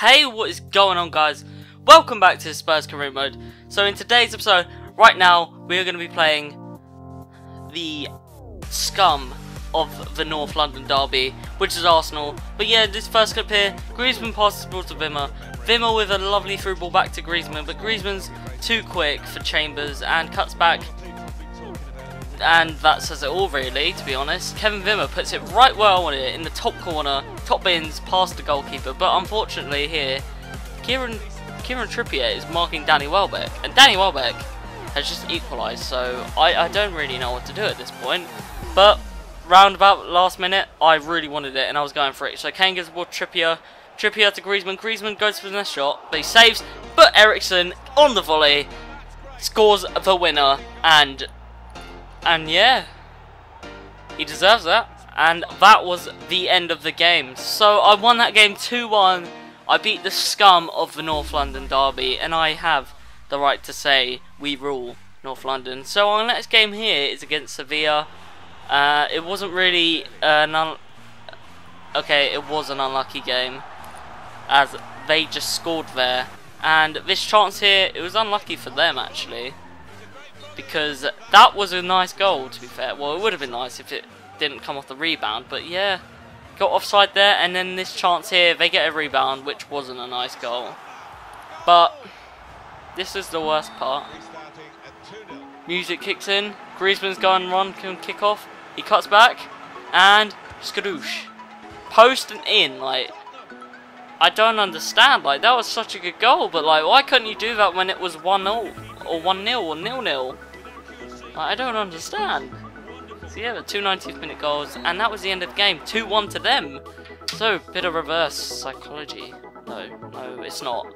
Hey, what is going on, guys? Welcome back to Spurs Career Mode. So in today's episode, right now, we are going to be playing the scum of the North London Derby, which is Arsenal. But yeah, this first clip here, Griezmann passes the ball to Wimmer. Wimmer with a lovely through ball back to Griezmann, but Griezmann's too quick for Chambers and cuts back. And that says it all, really, to be honest. Kevin Wimmer puts it right well on it in the top corner, top bins past the goalkeeper. But unfortunately here, Kieran Trippier is marking Danny Welbeck, and Danny Welbeck has just equalised. So I don't really know what to do at this point. But round about last minute, I really wanted it, and I was going for it. So Kane gives the ball to Trippier. Trippier to Griezmann. Griezmann goes for the next shot, but he saves. But Eriksen on the volley scores the winner, and yeah, he deserves that. And that was the end of the game. So I won that game 2-1. I beat the scum of the North London Derby, and I have the right to say we rule North London. So our next game here is against Sevilla. It wasn't really it was an unlucky game, as they just scored there. And this chance here, it was unlucky for them, actually, because that was a nice goal, to be fair. Well, it would have been nice if it didn't come off the rebound, but yeah, got offside there, and then this chance here, they get a rebound, which wasn't a nice goal. But this is the worst part. Music kicks in, Griezmann's going run, can kick off, he cuts back, and skadoosh. Post and in, like, I don't understand, like, that was such a good goal, but like, why couldn't you do that when it was 1-0, or 1-0, or 0-0? I don't understand. So yeah, the two 90th minute goals, and that was the end of the game. 2-1 to them. So, bit of reverse psychology. No, it's not.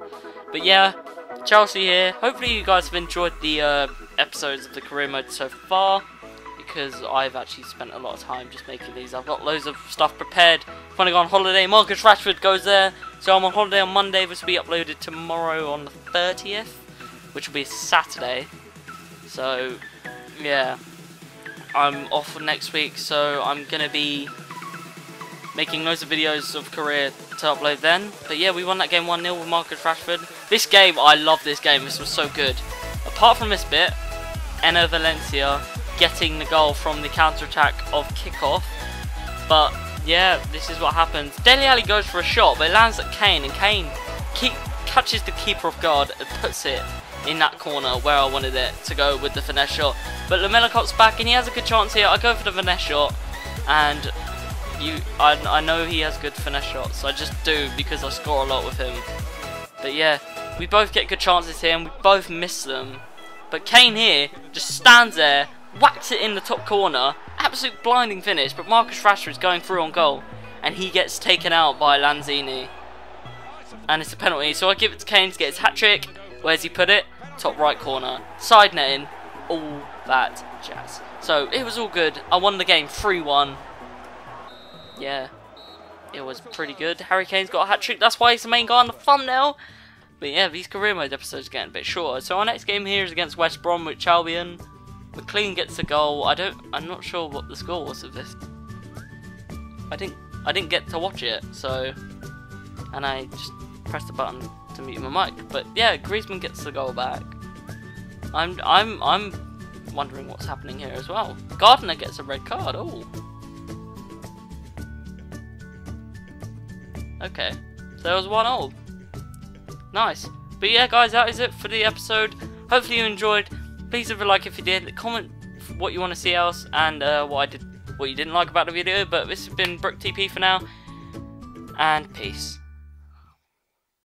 But yeah, Chelsea here. Hopefully you guys have enjoyed the episodes of the career mode so far, because I've actually spent a lot of time just making these. I've got loads of stuff prepared. If I want to go on holiday, Marcus Rashford goes there. So I'm on holiday on Monday. This will be uploaded tomorrow on the 30th, which will be Saturday. So yeah, I'm off next week, so I'm going to be making loads of videos of career to upload then. But yeah, we won that game 1-0 with Marcus Rashford. This game, I love this game. This was so good. Apart from this bit, Enner Valencia getting the goal from the counter-attack of kickoff. But yeah, this is what happens. Dele Alli goes for a shot, but it lands at Kane, and Kane catches the keeper off guard and puts it in that corner where I wanted it to go with the finesse shot. But Lamela cuts back, and he has a good chance here. I go for the finesse shot, and I know he has good finesse shots, so I just do, because I score a lot with him. But yeah, we both get good chances here, and we both miss them. But Kane here just stands there, whacks it in the top corner, absolute blinding finish. But Marcus Rashford is going through on goal, and he gets taken out by Lanzini, and it's a penalty. So I give it to Kane to get his hat trick. Where's he put it? Top right corner, side netting, all that jazz. So it was all good. I won the game 3-1. Yeah, it was pretty good. Harry Kane's got a hat-trick, that's why he's the main guy on the thumbnail. But yeah, these career mode episodes are getting a bit shorter. So our next game here is against West Brom with Albion. McLean gets a goal. I'm not sure what the score was of this. I didn't get to watch it, so, and I just pressed the button to mute my mic. But yeah, Griezmann gets the goal back. I'm wondering what's happening here as well. Gardner gets a red card. Oh. Okay. So there was 1-1. Nice. But yeah, guys, that is it for the episode. Hopefully you enjoyed. Please leave a like if you did. Comment what you want to see else, and what you didn't like about the video. But this has been BrookTP for now, and peace.